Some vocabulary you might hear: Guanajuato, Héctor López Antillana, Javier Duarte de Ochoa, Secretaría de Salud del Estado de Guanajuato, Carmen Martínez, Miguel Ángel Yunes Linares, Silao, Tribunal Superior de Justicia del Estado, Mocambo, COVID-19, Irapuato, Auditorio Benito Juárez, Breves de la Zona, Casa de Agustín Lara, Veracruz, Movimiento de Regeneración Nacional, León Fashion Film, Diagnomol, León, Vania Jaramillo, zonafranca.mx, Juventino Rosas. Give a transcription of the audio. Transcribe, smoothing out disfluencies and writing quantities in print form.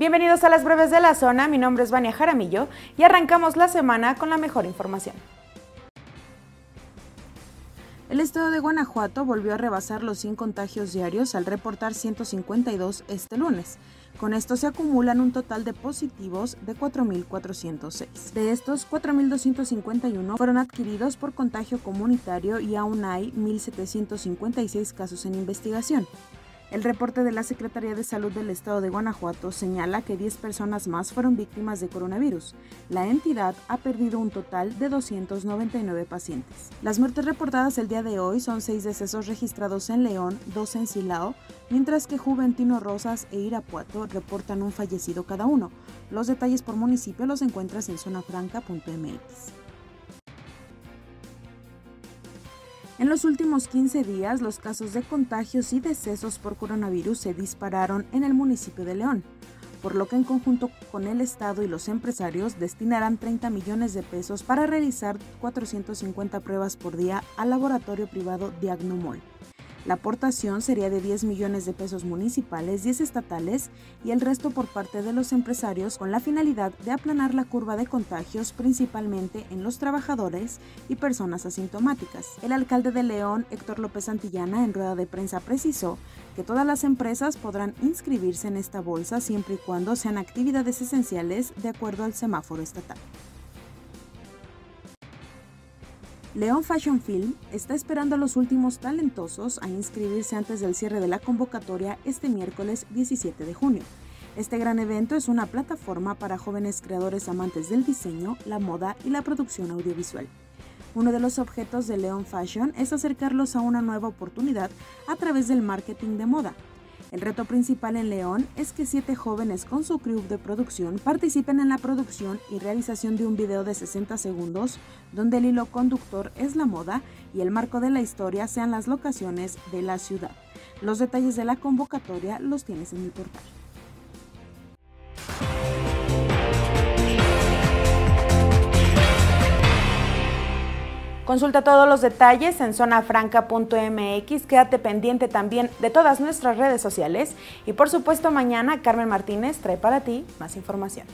Bienvenidos a las breves de la zona, mi nombre es Vania Jaramillo y arrancamos la semana con la mejor información. El estado de Guanajuato volvió a rebasar los 100 contagios diarios al reportar 152 este lunes. Con esto se acumulan un total de positivos de 4.406. De estos, 4.251 fueron adquiridos por contagio comunitario y aún hay 1.756 casos en investigación. El reporte de la Secretaría de Salud del Estado de Guanajuato señala que 10 personas más fueron víctimas de coronavirus. La entidad ha perdido un total de 299 pacientes. Las muertes reportadas el día de hoy son 6 decesos registrados en León, 2 en Silao, mientras que Juventino Rosas e Irapuato reportan un fallecido cada uno. Los detalles por municipio los encuentras en zonafranca.mx. En los últimos 15 días, los casos de contagios y decesos por coronavirus se dispararon en el municipio de León, por lo que en conjunto con el Estado y los empresarios destinarán 30 millones de pesos para realizar 450 pruebas por día al laboratorio privado Diagnomol. La aportación sería de 10 millones de pesos municipales, 10 estatales y el resto por parte de los empresarios con la finalidad de aplanar la curva de contagios principalmente en los trabajadores y personas asintomáticas. El alcalde de León, Héctor López Antillana, en rueda de prensa precisó que todas las empresas podrán inscribirse en esta bolsa siempre y cuando sean actividades esenciales de acuerdo al semáforo estatal. León Fashion Film está esperando a los últimos talentosos a inscribirse antes del cierre de la convocatoria este miércoles 17 de junio. Este gran evento es una plataforma para jóvenes creadores amantes del diseño, la moda y la producción audiovisual. Uno de los objetos de León Fashion es acercarlos a una nueva oportunidad a través del marketing de moda. El reto principal en León es que 7 jóvenes con su crew de producción participen en la producción y realización de un video de 60 segundos donde el hilo conductor es la moda y el marco de la historia sean las locaciones de la ciudad. Los detalles de la convocatoria los tienes en mi portal. Consulta todos los detalles en zonafranca.mx, quédate pendiente también de todas nuestras redes sociales y por supuesto mañana Carmen Martínez trae para ti más información.